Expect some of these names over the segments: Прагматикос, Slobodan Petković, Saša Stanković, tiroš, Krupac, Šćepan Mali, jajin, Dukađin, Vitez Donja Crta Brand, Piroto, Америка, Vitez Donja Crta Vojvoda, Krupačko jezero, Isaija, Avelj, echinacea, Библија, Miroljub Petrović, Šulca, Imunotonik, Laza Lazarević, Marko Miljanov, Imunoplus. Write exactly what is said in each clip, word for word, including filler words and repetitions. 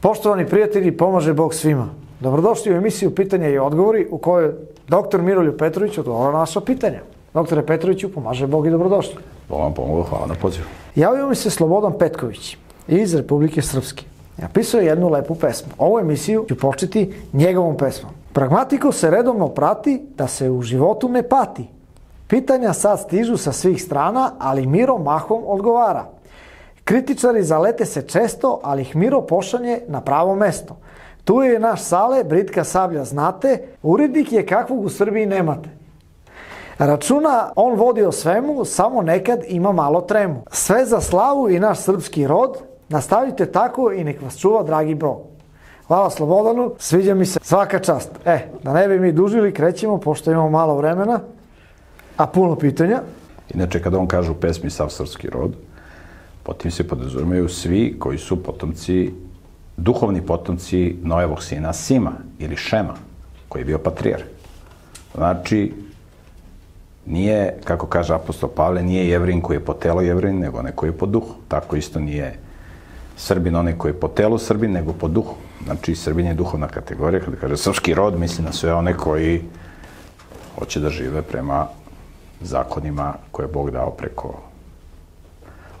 Poštovani prijatelji, pomaže Bog svima. Dobrodošli u emisiju Pitanja i odgovori u kojoj doktor Miroljub Petrović odgovara na vaša pitanja. Doktore Petroviću, pomaže Bog i dobrodošli. Bog vam pomogao, hvala na pozivu. Javio mi se Slobodan Petković iz Republike Srpske. Napisao je jednu lepu pesmu. Ovu emisiju ću početi njegovom pesmom. Pragmatiko se redovno prati da se u životu ne pati. Pitanja sad stižu sa svih strana, ali Miro mahom odgovara. Kritičari zalete se često, ali ih Miro pošalje na pravo mesto. Tu je naš Sale, Britka Sablja znate, urednik je kakvog u Srbiji nemate. Računa on vodi o svemu, samo nekad ima malo tremu. Sve za slavu i naš srpski rod, nastavite tako i nek vas čuva dragi bro. Hvala Slobodanu, sviđa mi se, svaka čast. E, da ne bi mi dužili, krećemo, pošto imamo malo vremena, a puno pitanja. Inače, kada on kaže u pesmi sav srpski rod, potim se podrazumaju svi koji su potomci, duhovni potomci Noevog sina Sima ili Šema, koji je bio patrijar. Znači, nije, kako kaže apostol Pavle, nije Jevrin koji je po telu Jevrin, nego onaj koji je po duhu. Tako isto nije Srbin onaj koji je po telu Srbin, nego po duhu. Znači, Srbin je duhovna kategorija. Kada kaže srpski rod, misli na sve one koji hoće da žive prema zakonima koje je Bog dao preko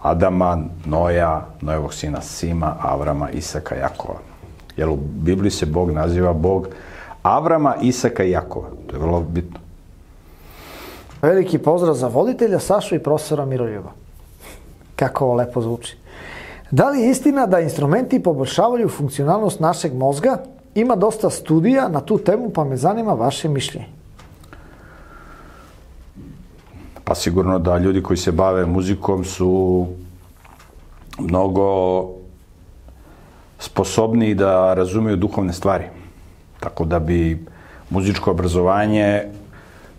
Adama, Noja, Nojevog sina Sima, Avrama, Isaka, Jakova. Jer u Bibliji se Bog naziva Bog Avrama, Isaka i Jakova. To je vrlo bitno. Veliki pozdrav za voditelja Sašu i profesora Miroljuba. Kako ovo lepo zvuči. Da li je istina da instrumenti poboljšavaju funkcionalnost našeg mozga? Ima dosta studija na tu temu, pa me zanima vaše mišljenje. Pa sigurno da ljudi koji se bave muzikom su mnogo sposobniji da razumiju duhovne stvari. Tako da bi muzičko obrazovanje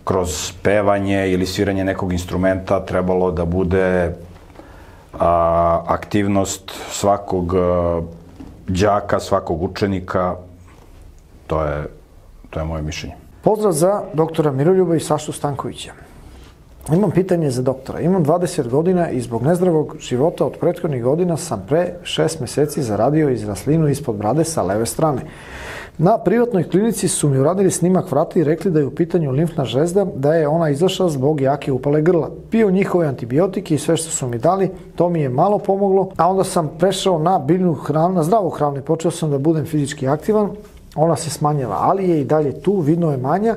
kroz pevanje ili sviranje nekog instrumenta trebalo da bude a, aktivnost svakog a, đaka, svakog učenika. To je, to je moje mišljenje. Pozdrav za doktora Miroljuba i Sašu Stankovića. Imam pitanje za doktora. Imam dvadeset godina i zbog nezdravog života od prethodnih godina sam pre šest meseci zaradio izraslinu ispod brade sa leve strane. Na privatnoj klinici su mi uradili snimak vrata i rekli da je u pitanju limfna žezda, da je ona izašla zbog jake upale grla. Pio njihove antibiotike i sve što su mi dali, to mi je malo pomoglo, a onda sam prešao na biljnu hranu, na zdravu hranu i počeo sam da budem fizički aktivan. Ona se smanjila, ali je i dalje tu, vidno je manja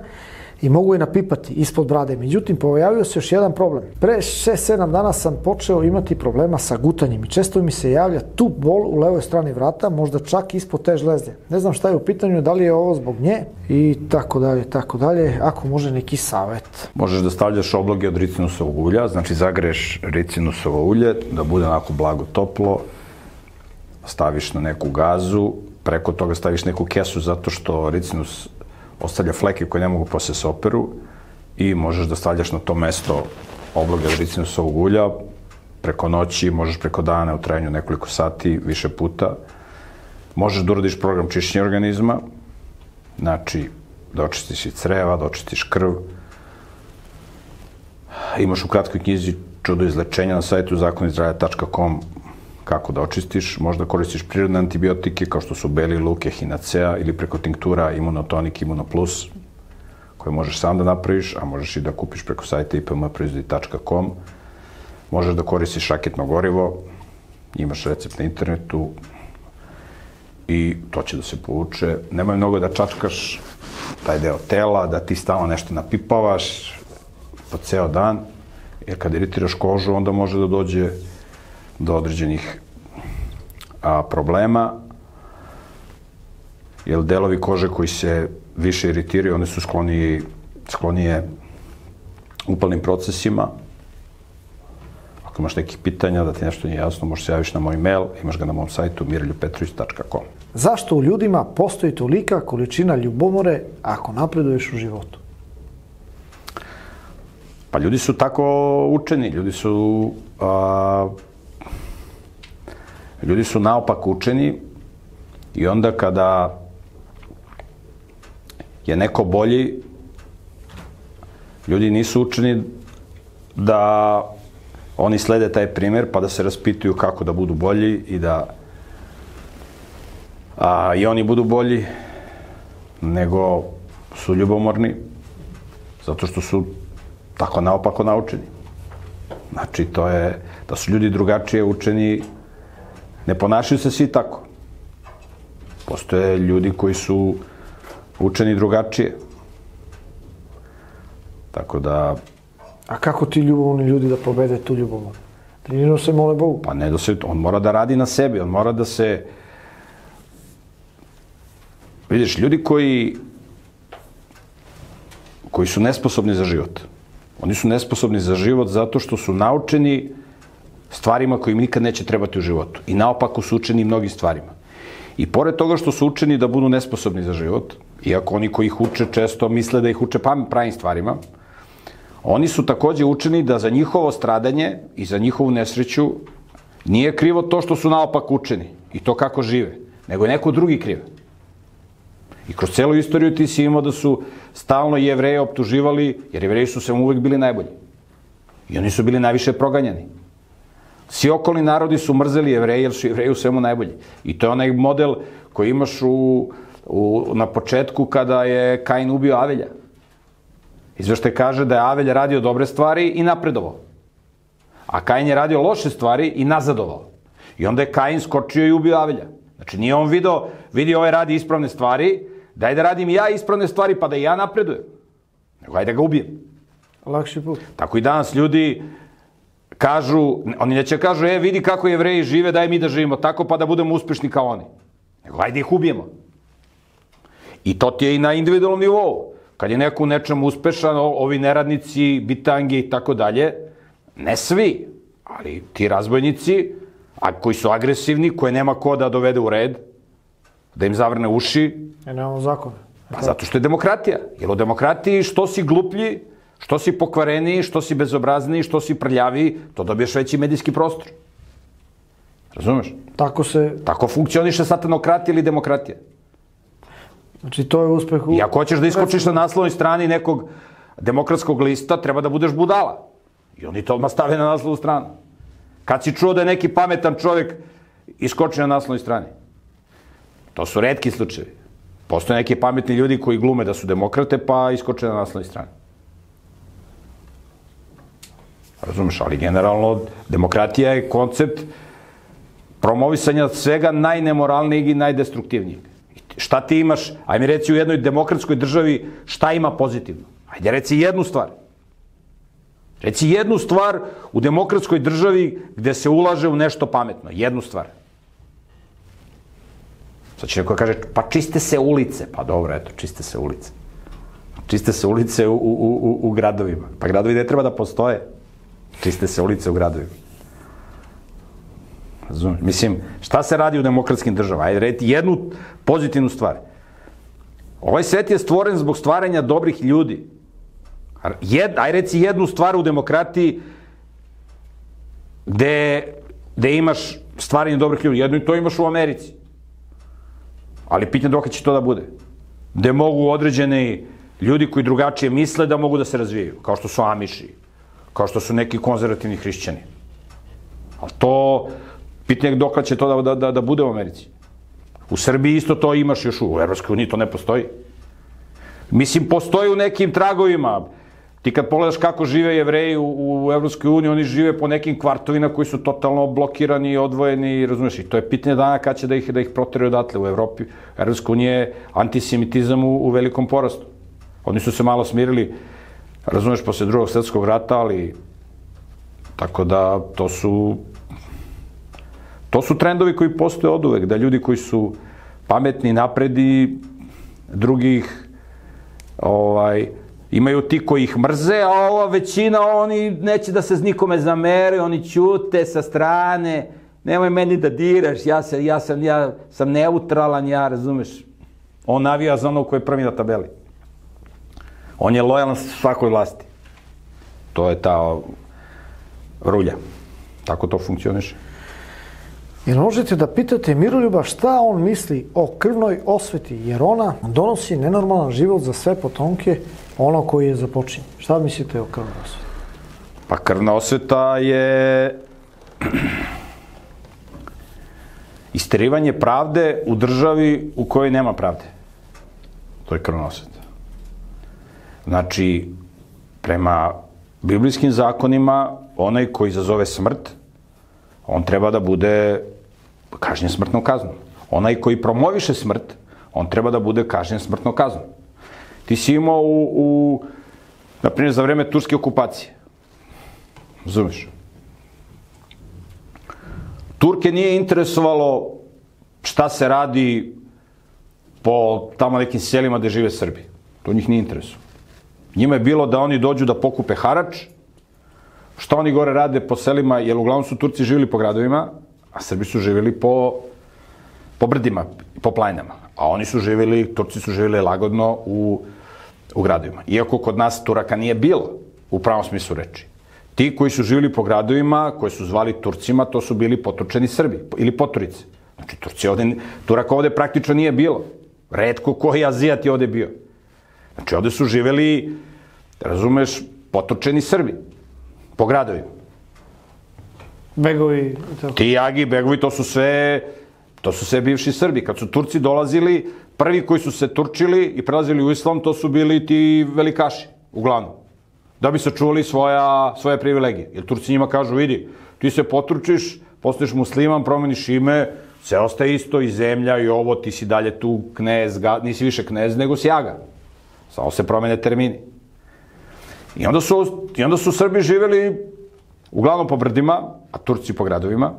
i mogu je napipati ispod brade. Međutim, pojavio se još jedan problem. Pre šest sedam dana sam počeo imati problema sa gutanjem i često mi se javlja tu bol u levoj strani vrata, možda čak ispod te žlezde. Ne znam šta je u pitanju, da li je ovo zbog nje i tako dalje, tako dalje, ako može neki savjet. Možeš da stavljaš obloge od ricinusovog ulja, znači zagreješ ricinusovo ulje, da bude onako blago toplo, staviš na neku gazu, preko toga staviš neku kesu zato što ricinus ostavlja fleke koje ne mogu posle se operu i možeš da stavljaš na to mesto obloge od ricinusovog ulja preko noći, možeš preko dana u trajanju nekoliko sati, više puta. Možeš da uradiš program čišćenja organizma, znači da očistiš i creva, da očistiš krv. Imaš u kratkoj knjizi Čudo izlečenja na sajtu zakon zdravlja tačka com kako da očistiš, možda koristiš prirodne antibiotike kao što su beli luk, echinacea ili preko tinktura Imunotonik, Imunoplus, koje možeš sam da napraviš, a možeš i da kupiš preko sajta i p m proizvodi tačka com. Možeš da koristiš raketno gorivo, imaš recept na internetu i to će da se povuče. Nemoj mnogo da čačkaš taj deo tela, da ti stalno nešto napipavaš po ceo dan, jer kad iritiraš kožu, onda može da dođe do određenih a, problema, jer delovi kože koji se više iritiraju, one su sklonije, sklonije upalnim procesima. Ako imaš nekih pitanja, da ti nešto nije jasno, možeš se javiš na moj mail, imaš ga na mom sajtu miroljub petrović tačka com. Zašto u ljudima postoji tolika količina ljubomore ako napreduješ u životu? Pa ljudi su tako učeni, ljudi su... A, Ljudi su naopak učeni i onda kada je neko bolji, ljudi nisu učeni da oni slede taj primjer pa da se raspituju kako da budu bolji i da i oni budu bolji, nego su ljubomorni, zato što su tako naopako naučeni. Znači, to je da su ljudi drugačije učeni, ne ponašaju se svi tako. Postoje ljudi koji su učeni drugačije. Tako da... A kako ti ljubomorni ljudi da pobede tu ljubomor? Trenirao se, mole Bogu? Pa ne, on mora da radi na sebi, on mora da se... Vidiš, ljudi koji... koji su nesposobni za život. Oni su nesposobni za život zato što su naučeni stvarima koje im nikad neće trebati u životu. I naopako su učeni mnogim stvarima. I pored toga što su učeni da budu nesposobni za život, iako oni koji ih uče često misle da ih uče pravim stvarima, oni su takođe učeni da za njihovo stradanje i za njihovu nesreću nije krivo to što su naopako učeni i to kako žive, nego je neko drugi kriv. I kroz celu istoriju ti si imao da su stalno Jevreje optuživali, jer Jevreji su se uvek bili najbolji. I oni su bili najviše proganjani. Svi okolni narodi su mrzeli Jevreje, jer su Jevreji u svemu najbolji. I to je onaj model koji imaš na početku kada je Kain ubio Avelja. Izveštaj kaže da je Avelj radio dobre stvari i napredovao. A Kain je radio loše stvari i nazadovao. I onda je Kain skočio i ubio Avelja. Znači, nije on vidio, vidi ovaj radi ispravne stvari, daj da radim ja ispravne stvari, pa da ja napredujem. Nego, ajde da ga ubijem. Lakši put. Tako i danas ljudi kažu, oni neće kažu, e, vidi kako Jevreji žive, daj mi da živimo tako, pa da budemo uspešni kao oni. Nego, ajde ih ubijemo. I to ti je i na individualnom nivou. Kad je neko u nečemu uspešan, ovi neradnici, bitange i tako dalje, ne svi, ali ti razbojnici, a koji su agresivni, koje nema ko da dovede u red, da im zavrne uši. E, nemamo zakone. Pa zato što je demokratija. Jer u demokratiji što si gluplji, što si pokvareniji, što si bezobrazniji, što si prljaviji, to dobiješ veći medijski prostor. Razumeš? Tako se... Tako funkcioniše satanokratija ili demokratija. Znači, to je uspeh u... I ako hoćeš da iskočiš na naslovnoj strani nekog demokratskog lista, treba da budeš budala. I oni to odmah stave na naslovnu stranu. Kad si čuo da je neki pametan čovjek iskoči na naslovnoj strani. To su retki slučajevi. Postoje neki pametni ljudi koji glume da su demokrate, pa iskoče na naslovnoj strani. Razumeš, ali generalno demokratija je koncept promovisanja svega najnemoralnijeg i najdestruktivnijeg. Šta ti imaš, ajde mi reci u jednoj demokratskoj državi šta ima pozitivno. Ajde reci jednu stvar. Reci jednu stvar u demokratskoj državi gde se ulaže u nešto pametno. Jednu stvar. Sad će neko kaže, pa čiste se ulice. Pa dobro, eto, čiste se ulice. Čiste se ulice u, u, u, u gradovima. Pa gradovi ne treba da postoje. Čiste se ulice u gradovima. Razumiješ? Mislim, šta se radi u demokratskim državama? Ajde, reci jednu pozitivnu stvar. Ovaj svet je stvoren zbog stvaranja dobrih ljudi. Aj reci jednu stvar u demokratiji gde imaš stvaranje dobrih ljudi. Jedno i to imaš u Americi. Ali pitanje dokad će to da bude. Gde mogu određeni ljudi koji drugačije misle da mogu da se razvijaju. Kao što su Amiši. Kao što su neki konzervativni hrišćani. Ali to, pitanje dokad će to da bude u Americi. U Srbiji isto to imaš još u Evropskoj uniji, to ne postoji. Mislim, postoji u nekim tragovima. Ti kad pogledaš kako žive Jevreji u Evropskoj uniji, oni žive po nekim kvartovima koji su totalno blokirani, odvojeni, razumiješ? I to je pitanje dana kada će da ih proteraju odatle u Evropi. Evropska unija je antisemitizam u velikom porastu. Oni su se malo smirili, razumiješ, posle drugog svjetskog rata, ali... Tako da, to su... To su trendovi koji postoje od uvek, da ljudi koji su pametni, napredi, drugih imaju ti koji ih mrze, a ova većina, oni neće da se nikome zamere, oni ćute sa strane, nemoj meni da diraš, ja sam neutralan, ja, razumeš. On navija za ono koji je prvi na tabeli. On je lojalan svakoj vlasti. To je ta rulja. Tako to funkcioniše. Jer možete da pitate Miroljuba šta on misli o krvnoj osveti, jer ona donosi nenormalan život za sve potomke, ono koji je započinje. Šta mislite o krvnoj osveti? Pa krvna osveta je isterivanje pravde u državi u kojoj nema pravde. To je krvnoseta. Znači, prema biblijskim zakonima, onaj koji izazove smrt, on treba da bude kažnjen smrtnom kaznom. Onaj koji promoviše smrt, on treba da bude kažnjen smrtnom kaznom. Ti si imao u, u na primjer, za vreme turske okupacije. Razumiješ? Turke nije interesovalo šta se radi po tamo nekim selima gde žive Srbi. To njih nije interesovalo. Njima je bilo da oni dođu da pokupe harač, šta oni gore rade po selima, jer uglavnom su Turci živjeli po gradovima, a Srbi su živjeli po, po brdima, po planinama. A oni su živjeli, Turci su živjeli lagodno u, u gradovima. Iako kod nas Turaka nije bilo, u pravom smislu reči. Ti koji su živjeli po gradovima, koji su zvali Turcima, to su bili potočeni Srbi, ili poturice. Znači, Turci ovde, Turaka ovde praktično nije bilo. Retko koji Azijat je ovde bio. Znači, ovde su živjeli, razumeš, potočeni Srbi, po gradovima. Begovi. Ti, Jagi, Begovi, to su sve, to su sve bivši Srbi. Kad su Turci dolazili, prvi koji su se turčili i prelazili u islam, to su bili ti velikaši, uglavnom. Da bi sačuvali svoja, svoje privilegije. Jer Turci njima kažu, vidi, ti se poturčiš, postaješ musliman, promeniš ime, sve ostaje isto, i zemlja, i ovo, ti si dalje tu knez, nisi više knez, nego si Jaga. Samo se promene termini. I onda su, i onda su Srbi živjeli uglavnom po brdima, a Turci po gradovima.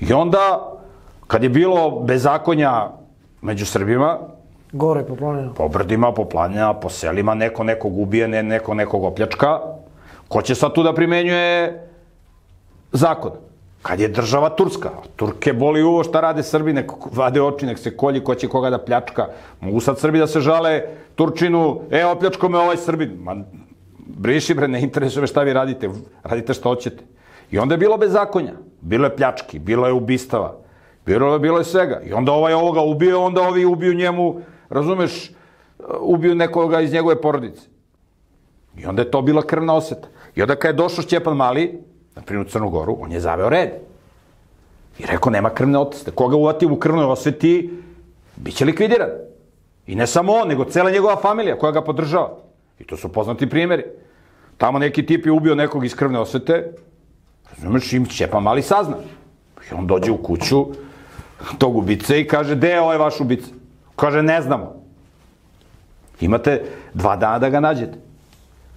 I onda, kad je bilo bezakonja među Srbima, gore po planinama, po brdima, po planinama, po selima, neko nekog ubije, ne, neko nekog opljačka, ko će sad tu da primenjuje zakon? Kad je država Turska, Turke boli uvo šta rade Srbi, nek vade oči, nek se kolji, ko će koga da pljačka. Mogu sad Srbi da se žale Turčinu, e, opljačko me ovaj Srbin. Ma, briši bre, ne interesuje šta vi radite, radite šta hoćete. I onda je bilo bezakonja, bilo je pljački, bilo je ubistava, bilo je, bilo je svega. I onda ovaj ovoga ubije, onda ovi ubiju njemu, razumeš, ubiju nekoga iz njegove porodice. I onda je to bila krvna oseta. I onda kad je došao Šćepan Mali, na primjer u Crnu Goru, on je zaveo red. I rekao, nema krvne osvete. Koga uvati u krvnoj osveti, bit će likvidiran. I ne samo on, nego cela njegova familija koja ga podržava. I to su poznati primjeri. Tamo neki tip je ubio nekog iz krvne osvete, razumiješ, im Šćepan Mali sazna. I on dođe u kuću tog ubice i kaže, gde je ovaj vaš ubica? Kaže, ne znamo. Imate dva dana da ga nađete.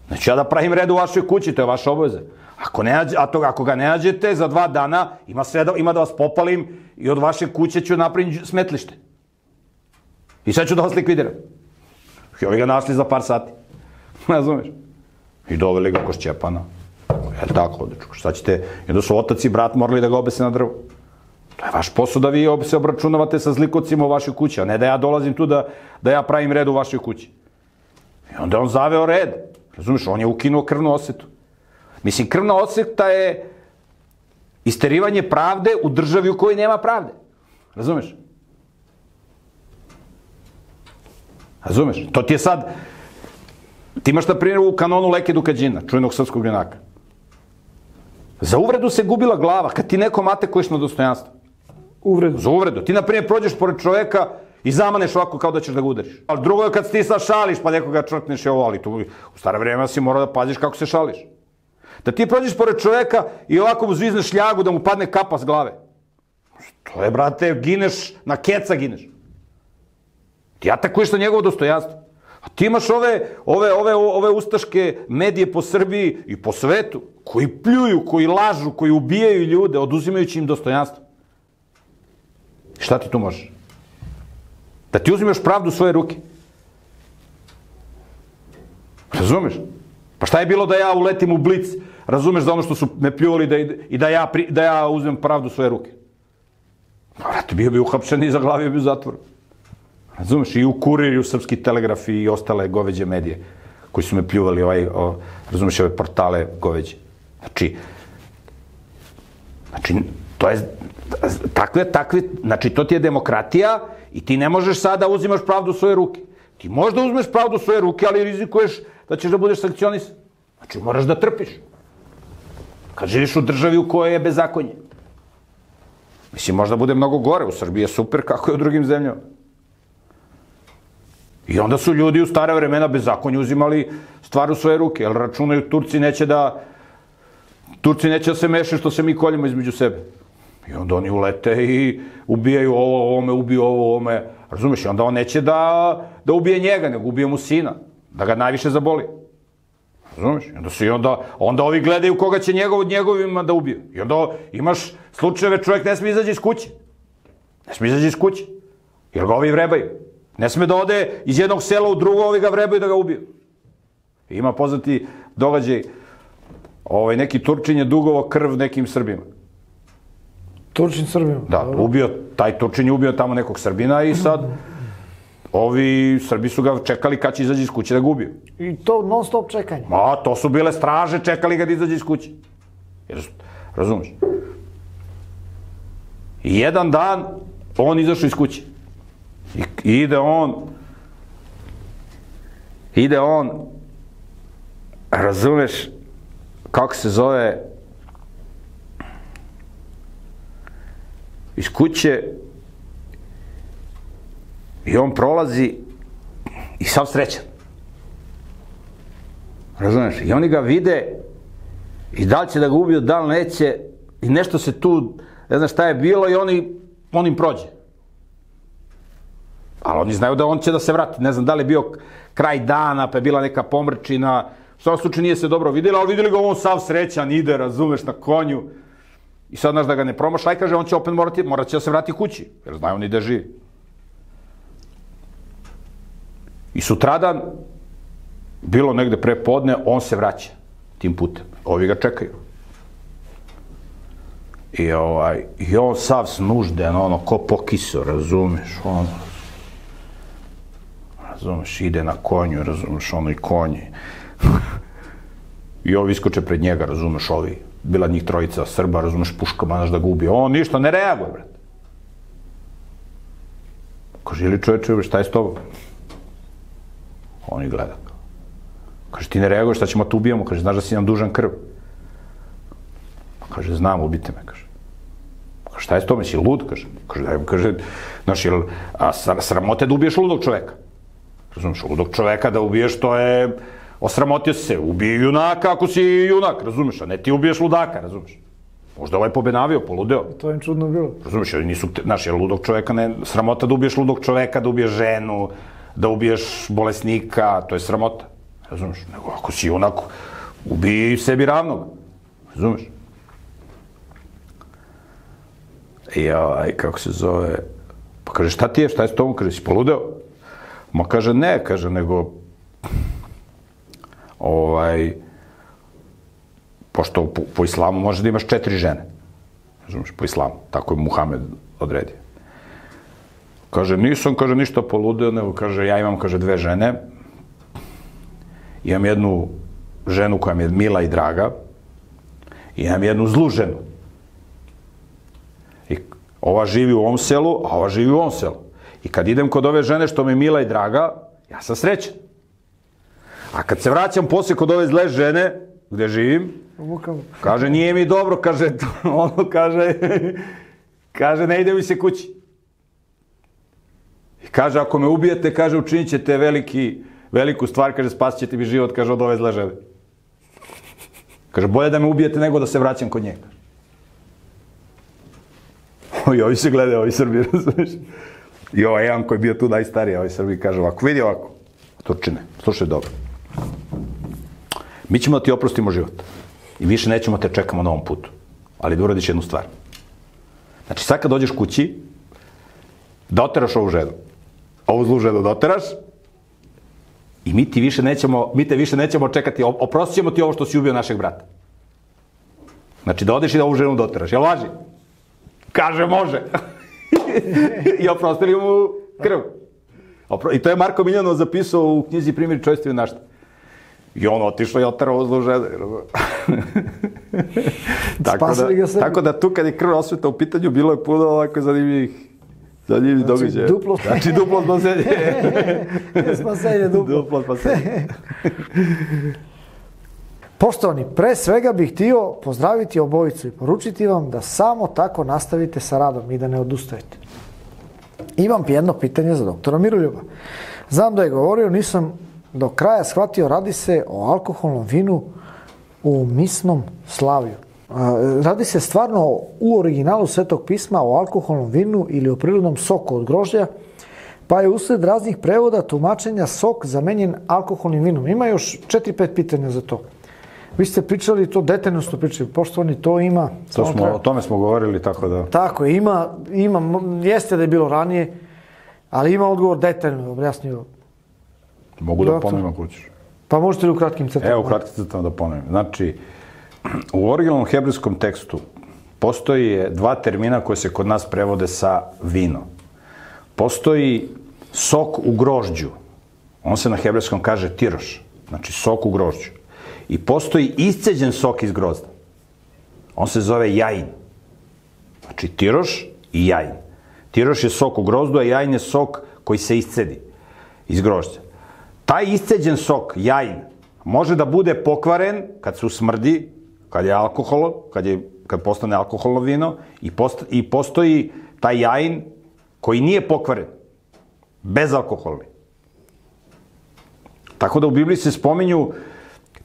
Znači, ja da pravim red u vašoj kući, to je vaša obaveza. Ako, ne, a to, ako ga ne nađete, za dva dana ima, sve da, ima da vas popalim i od vaše kuće ću napraviti smetlište. I sad ću da vas likvidiram. I ovi ga našli za par sati. Razumeš? I doveli ga ko Šćepana. E tako, odrečko, šta ćete? Jedno su otac i brat morali da ga obese na drvo. To je vaš posao da vi se obračunavate sa zlikovcima u vašoj kući, a ne da ja dolazim tu da, da ja pravim red u vašoj kući. I onda on zaveo red. Razumiješ, on je ukinuo krvnu osetu. Mislim, krvna oseta je isterivanje pravde u državi u kojoj nema pravde. Razumeš? Razumeš? To ti je sad... Ti imaš, na primjer, u kanonu Leke Dukađina, čuvenog srpskog junaka. Za uvredu se gubila glava kad ti nekom atakuješ na dostojanstvo. Uvredu. Za uvredu. Ti, na primjer, prođeš pored čoveka i zamaneš ovako kao da ćeš da ga udariš. Ali drugo je kad ti sad šališ pa nekoga črkneš i ovo, ali tu u stare vremena si morao da paziš kako se šališ. Da ti prođeš pored čoveka i ovako mu zvizneš šljagu da mu padne kapa s glave. To je, brate, gineš, na keca gineš. Ti atakuješ na njegovo dostojanstvo. A ti imaš ove, ove, ove, ove ustaške medije po Srbiji i po svetu, koji pljuju, koji lažu, koji ubijaju ljude, oduzimajući im dostojanstvo. Šta ti tu možeš? Da ti uzimeš pravdu u svoje ruke. Razumeš? Pa šta je bilo da ja uletim u blic, razumeš, za ono što su me pljuvali da i, i da, ja pri, da ja uzmem pravdu u svoje ruke? Vrat, bio bi uhapšen i za glavu bi u zatvoru. Razumeš, i u Kurir, i u Srpski telegraf i ostale goveđe medije koji su me pljuvali, ovaj, o, razumeš, ove portale goveđe. Znači, znači, to je, takve, takve, znači, to ti je demokratija i ti ne možeš sada uzimaš pravdu u svoje ruke. Ti možda uzmeš pravdu u svoje ruke, ali rizikuješ da ćeš da budeš sankcionisan. Znači, moraš da trpiš. Kad živiš u državi u kojoj je bezakonje. Mislim, možda bude mnogo gore, u Srbiji je super, kako je u drugim zemljama. I onda su ljudi u stare vremena bez zakonja uzimali stvar u svoje ruke, jer računaju Turci neće da Turci neće da se mešaju što se mi koljimo između sebe. I onda oni ulete i ubijaju ovo, ovome, ubiju ovo, ovome. Razumeš? I onda on neće da ubije njega, nego ubije mu sina. Da ga najviše zaboli. Razumeš? I onda ovi gledaju koga će njegovima da ubiju. I onda imaš slučajeve, čovjek ne smije izađe iz kuće. Ne smije izađe iz kuće. Jer ga ovi vrebaju. Ne smije da ode iz jednog sela u drugo, ovi ga vrebaju da ga ubiju. Ima poznati događaj, neki Turčin je dugovao krv nekim Srbima. Turčin Srbima? Da, taj Turčin je ubio tamo nekog Srbina i sad ovi Srbi su ga čekali kad će izađe iz kuće da ga ubiju. I to non stop čekanje? Ma, to su bile straže, čekali ga da izađe iz kuće. Razumiješ? I jedan dan on izašao iz kuće. I ide on, ide on, razumeš, kako se zove, iz kuće i on prolazi i sav srećan. Razumeš? I oni ga vide i da li će da ga ubiju, da li neće i nešto se tu, ne znam šta je bilo i on im prođe. Ali oni znaju da on će da se vrati. Ne znam da li je bio kraj dana, pa je bila neka pomrčina. U svakom slučaju nije se dobro vidjela, ali vidjeli ga on sav srećan, ide, razumeš, na konju. I sad znaš da ga ne promašaj, kaže, on će opet morati, morat će da se vrati kući. Jer znaju oni da živi. I sutradan, bilo negde pre podne, on se vraća tim putem. Ovi ga čekaju. I on sav snužden, ono, ko pokiso, razumeš, ono. Razumeš, ide na konju, razumeš, ono i konje. I ovi iskoče pred njega, razumeš, ovi. Bila njih trojica Srba, razumeš, puškama, znaš da ga ubije. On ništa, ne reaguje, bret. Kaže, ili čoveče, šta je s tobom? Oni gleda. Kaže, ti ne reaguješ, šta ćemo te ubijamo? Kaže, znaš da si nam dužan krv. Kaže, znam, ubite me, kaže. Kaže, šta je s tobom, si lud, kaže. Kaže, znaš, sramote da ubiješ ludog čoveka. Razumiješ, ludog čoveka da ubiješ, to je, osramotio se, ubije junaka ako si junak, razumiješ, a ne ti ubiješ ludaka, razumiješ. Možda ovaj pobenavio, poludeo. To je im čudno bilo. Razumiješ, jer nisu, znaš, jer ludog čoveka ne, sramota da ubiješ ludog čoveka, da ubiješ ženu, da ubiješ bolesnika, to je sramota, razumiješ. Nego ako si junak, ubij sebi ravnog, razumiješ. Jaj, kako se zove, pa kaže, šta ti je, šta je s tomu, kaže, si poludeo? Ma kaže, ne, kaže, nego, ovaj, pošto po islamu možeš da imaš četiri žene, razumiješ, po islamu, tako je Muhamed odredio. Kaže, nisam, kaže, ništa poludeo, nego, kaže, ja imam, kaže, dve žene, imam jednu ženu koja mi je mila i draga, imam jednu zlu ženu. I ova živi u ovom selu, a ova živi u ovom selu. I kad idem kod ove žene što mi je mila i draga, ja sam srećan. A kad se vraćam poslije kod ove zle žene, gde živim, kaže, nije mi dobro, kaže, ono kaže, kaže, ne ide mi se kući. I kaže, ako me ubijete, kaže, učinit ćete veliku stvar, kaže, spasit ćete mi život, kaže, od ove zle žene. Kaže, bolje da me ubijete nego da se vraćam kod njega. I ovi se gledaju, ovi Srbi, razumiješ? I ovaj jedan koji je bio tu najstariji, ovaj Srbi kaže ovako, vidi ovako, Turčine, slušaj dobro. Mi ćemo da ti oprostimo život i više nećemo te čekamo na ovom putu, ali da uradiš jednu stvar. Znači sad kad dođeš kući, da oteraš ovu ženu, ovu zlu ženu da oteraš i mi te više nećemo čekati, oprostit ćemo ti ovo što si ubio našeg brata. Znači da odeš i da ovu ženu da oteraš, jel važi? Kaže može. I oprostili mu krv. I to je Marko Miljanov zapisao u knjizi Primjeri čovječnosti i junaštva. I on otišao i oterao zlu ženu. Spasili ga sebi. Tako da tu kad je krvna osveta u pitanju, bilo je puno ovako zanimljivih događaja. Znači duplo spasenje. Spasenje duplo. Duplo spasenje. Poštovani, pre svega bih htio pozdraviti obojicu i poručiti vam da samo tako nastavite sa radom i da ne odustajete. Imam jedno pitanje za doktora Miroljuba. Znam da je govorio, nisam do kraja shvatio, radi se o alkoholnom vinu u misnom slavju. Radi se stvarno u originalu Svetog pisma o alkoholnom vinu ili o prirodnom soku od grožđa, pa je usled raznih prevoda tumačenja sok zamenjen alkoholnim vinom. Ima još četiri pet pitanja za to. Vi ste pričali to, detaljno ste pričali, poštovani, to ima... To smo, o tome smo govorili, tako da... Tako je, ima, ima, jeste da je bilo ranije, ali ima odgovor detaljno, objasnio. Mogu da ponovim ako ćeš. Pa možete li u kratkim crtama? Evo, u kratkim crtama da ponovim. Znači, u originalnom hebrejskom tekstu postoje dva termina koje se kod nas prevode sa vino. Postoji sok u grožđu, on se na hebrejskom kaže tiroš, znači sok u grožđu. I postoji isceđen sok iz grozda. On se zove jajin. Znači tiroš i jajin. Tiroš je sok u grozdu, a jajin je sok koji se iscedi iz grožda. Taj isceđen sok, jajin, može da bude pokvaren kad se usmrdi, kad je alkohol, kad, je, kad postane alkoholno vino, i, posto, i postoji taj jajin koji nije pokvaren, bezalkoholni. Tako da u Bibliji se spominju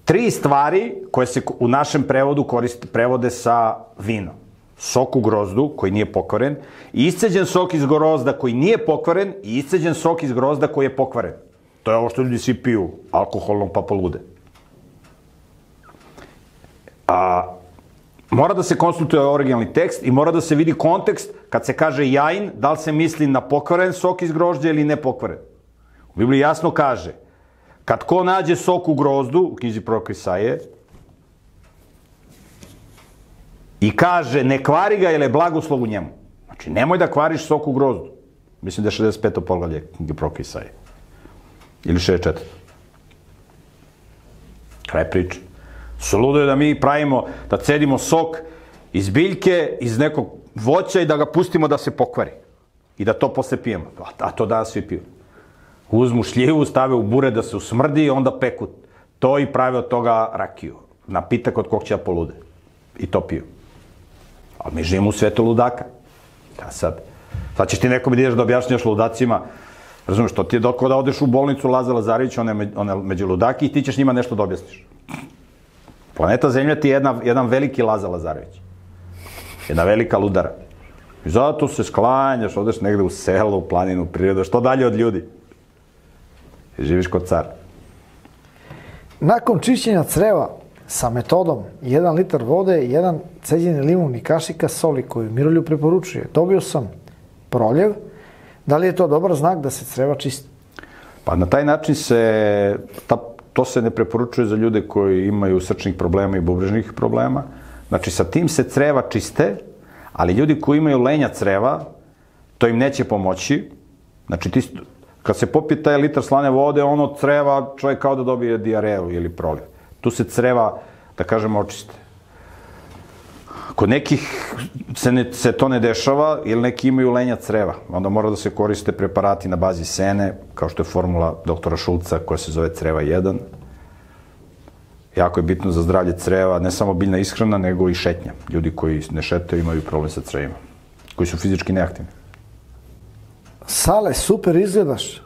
tri stvari koje se u našem prevodu koriste, prevode sa vino. Sok u grozdu koji nije pokvaren, isceđen sok iz grozda koji nije pokvaren i isceđen sok iz grozda koji je pokvaren. To je ovo što ljudi svi piju, alkoholno pa polude. A, mora da se konsultuje originalni tekst i mora da se vidi kontekst kad se kaže jajin, da li se misli na pokvaren sok iz grožđa ili ne pokvaren. U Bibliji jasno kaže, kad ko nađe sok u grozdu, u knjizi proroka Isaije, i kaže ne kvari ga jer je blagoslov u njemu. Znači nemoj da kvariš sok u grozdu. Mislim da je šezdeset peto poglavlje knjige proroka Isaije. Ili šezdeset četvrto Kraj priče. Suludo je da mi pravimo, da cedimo sok iz biljke, iz nekog voća i da ga pustimo da se pokvari. I da to posle pijemo. A to danas svi piju. Uzmu šljivu, stave u bure da se usmrdi i onda peku to i prave od toga rakiju. Napitak od kog će da polude. I to piju. Ali mi živimo u svetu ludaka. Da sad, sad ćeš ti nekom ideš da objašnjaš ludacima. Razumiješ, to ti je dok da odeš u bolnicu Laza Lazarević, ona je među ludaki i ti ćeš njima nešto da objasniš. Planeta Zemlja ti je jedna, jedan veliki Laza Lazarević. Jedna velika ludara. I zato se sklanjaš, odeš negde u selo, u planinu, u prirodu, što dalje od ljudi. Živiš kod cara. Nakon čišćenja creva sa metodom jedan litar vode, jedan ceđeni limun i kašika soli koju Miroljub preporučuje, dobio sam proljev. Da li je to dobar znak da se creva čisti? Pa na taj način se, ta, to se ne preporučuje za ljude koji imaju srčnih problema i bubrežnih problema. Znači sa tim se creva čiste, ali ljudi koji imaju lenja creva, to im neće pomoći. Znači ti... Kad se popije taj litar slane vode, ono creva, čovjek kao da dobije dijareju ili proljev. Tu se creva, da kažemo, očiste. Kod nekih se, ne, se to ne dešava, ili neki imaju lenja creva. Onda mora da se koriste preparati na bazi sene, kao što je formula doktora Šulca, koja se zove creva jedan. Jako je bitno za zdravlje creva, ne samo biljna ishrana, nego i šetnja. Ljudi koji ne šetaju imaju problem sa crevima, koji su fizički neaktivni. Sale, super izgledaš.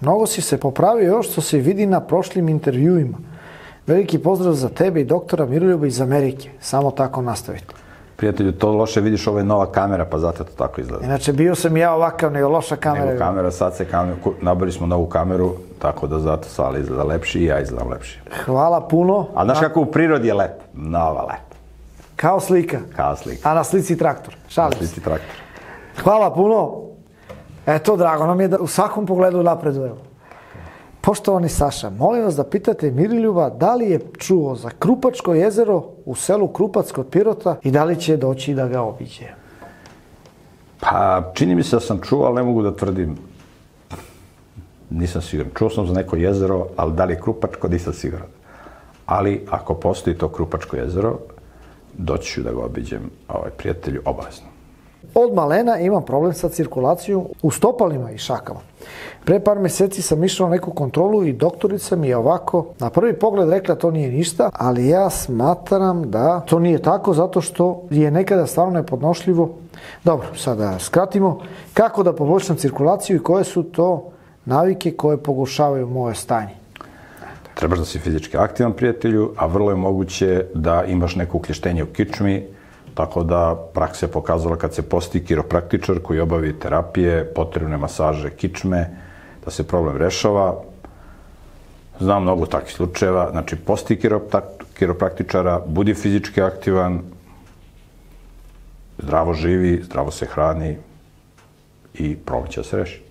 Mnogo si se popravio još što se vidi na prošlim intervjuima. Veliki pozdrav za tebe i doktora Miroljuba iz Amerike. Samo tako nastavite. Prijatelju, to loše vidiš, ovo je nova kamera, pa zato to tako izgleda. Inače, bio sam ja ovakav, nego loša kamera. Nego kamera, sad se kamera, nabili smo novu kameru, tako da zato Sale izgleda lepši i ja izgledam lepši. Hvala puno. A znaš kako u prirodi je lep? Nova lep. Kao slika. Kao slika. A na slici traktor. Šalim se. Hvala puno. Eto, drago nam je da u svakom pogledu napredujemo. Poštovani Saša, molim vas da pitate Miroljuba da li je čuo za Krupačko jezero u selu Krupac kod Pirota i da li će doći da ga obiđe. Pa, čini mi se da sam čuo, ali ne mogu da tvrdim. Nisam siguran. Čuo sam za neko jezero, ali da li je Krupačko, nisam siguran. Ali, ako postoji to Krupačko jezero, doći ću da ga obiđem, ovaj, prijatelju, obavezno. Od malena imam problem sa cirkulacijom u stopalima i šakama. Pre par meseci sam išao na neku kontrolu i doktorica mi je ovako na prvi pogled rekla to nije ništa, ali ja smatram da to nije tako zato što je nekada stvarno nepodnošljivo. Dobro, sada skratimo kako da poboljšam cirkulaciju i koje su to navike koje pogoršavaju moje stanje. Trebaš da si fizički aktivan, prijatelju, a vrlo je moguće da imaš neko ukleštenje u kičmi, tako da praksa je pokazala kad se posti kiropraktičar koji obavi terapije, potrebne masaže kičme, da se problem rešava. Znam mnogo takvih slučajeva, znači posti kiropraktičara, budi fizički aktivan, zdravo živi, zdravo se hrani i problem će da se reši.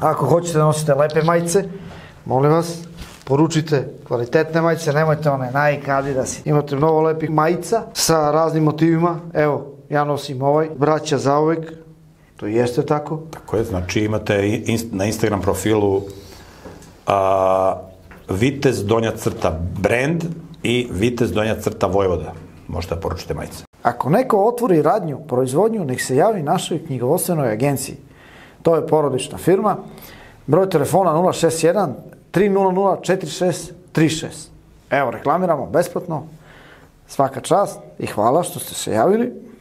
Ako hoćete da nosite lepe majice, molim vas, poručite kvalitetne majice, nemojte one najkadidasi. Imate mnogo lepih majica sa raznim motivima. Evo, ja nosim ovaj, braća zauvek, to jeste tako. Tako je, znači imate na Instagram profilu Vitez Donja Crta Brand i Vitez Donja Crta Vojvoda. Možete da poručite majice. Ako neko otvori radnju, proizvodnju, nek se javi našoj knjigovodstvenoj agenciji. To je porodična firma. Broj telefona nula šest jedan tri nula nula četiri šest tri šest. Evo, reklamiramo besplatno. Svaka čast i hvala što ste se javili.